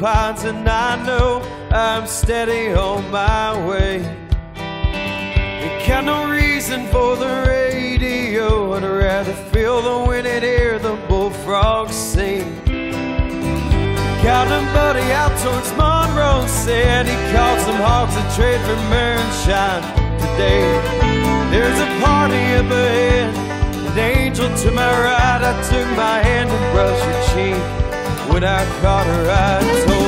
pines, and I know I'm steady on my way. Ain't got no reason for the radio, I'd rather feel the wind and hear the bullfrogs sing. Got a buddy out towards Monroe, said he caught some hogs to trade for moonshine today. There's a party up ahead, an angel to my right. I took my hand and brushed her cheek. When I caught her, I told